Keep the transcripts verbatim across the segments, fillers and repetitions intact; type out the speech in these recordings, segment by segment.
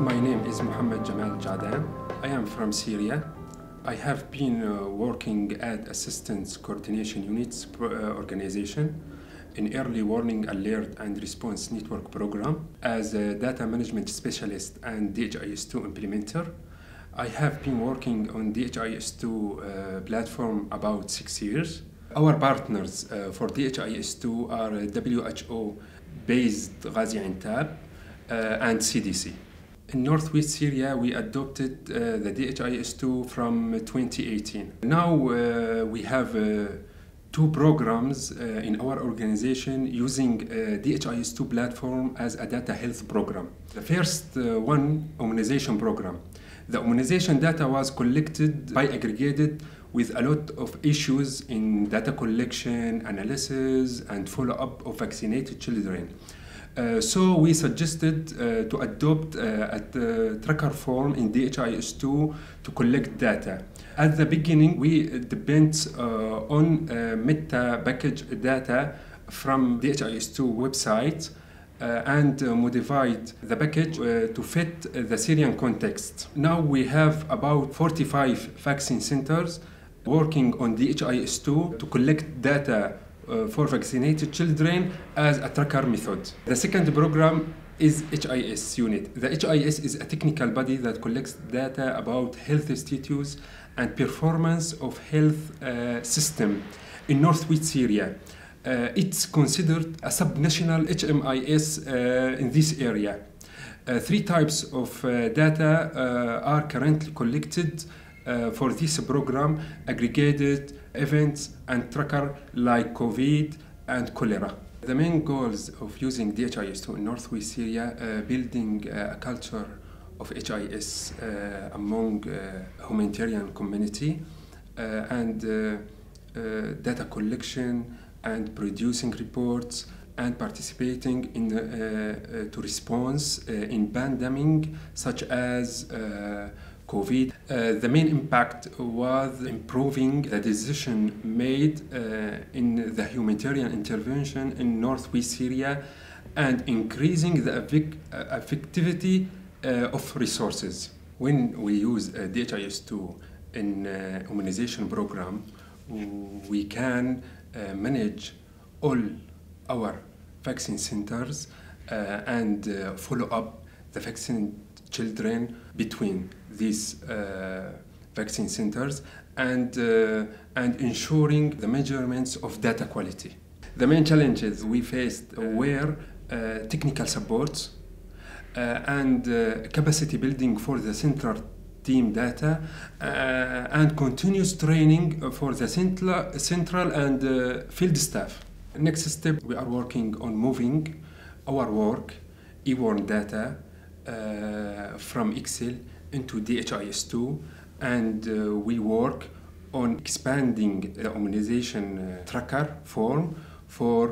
My name is Mohammed Jamal Aljadan. I am from Syria. I have been uh, working at Assistance Coordination Units Organization in Early Warning Alert and Response Network Program as a Data Management Specialist and D H I S two Implementer. I have been working on D H I S two uh, platform about six years. Our partners uh, for D H I S two are W H O based Ghaziantep uh, and C D C. In Northwest Syria, we adopted uh, the D H I S two from twenty eighteen. Now uh, we have uh, two programs uh, in our organization using uh, D H I S two platform as a data health program. The first uh, one, immunization program. The immunization data was collected by aggregated with a lot of issues in data collection, analysis, and follow-up of vaccinated children. Uh, so we suggested uh, to adopt uh, a tracker form in D H I S two to collect data. At the beginning, we depend uh, on uh, meta package data from D H I S two website uh, and uh, modified the package uh, to fit the Syrian context. Now we have about forty-five vaccine centers working on D H I S two to collect data Uh, for vaccinated children as a tracker method. The second program is H M I S unit. The H M I S is a technical body that collects data about health status and performance of health uh, system in northwest Syria. Uh, it's considered a subnational H M I S uh, in this area. Uh, three types of uh, data uh, are currently collected Uh, for this program: aggregated, events, and tracker like COVID and cholera. The main goals of using D H I S two in Northwest Syria uh, building uh, a culture of H I S uh, among uh, humanitarian community uh, and uh, uh, data collection and producing reports and participating in uh, uh, to response uh, in pandemic such as uh, COVID. Uh, the main impact was improving the decision made uh, in the humanitarian intervention in northwest Syria and increasing the effectivity uh, of resources. When we use uh, D H I S two in uh, immunization program, we can uh, manage all our vaccine centers uh, and uh, follow up the vaccine children between these uh, vaccine centers and, uh, and ensuring the measurements of data quality. The main challenges we faced were uh, technical support uh, and uh, capacity building for the central team data uh, and continuous training for the central, central and uh, field staff. Next step, we are working on moving our work, eWarn data, Uh, from Excel into D H I S two, and uh, we work on expanding the immunization uh, tracker form for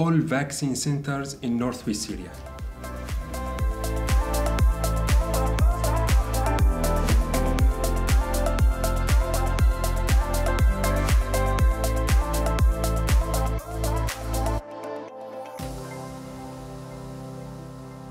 all vaccine centers in northwest Syria.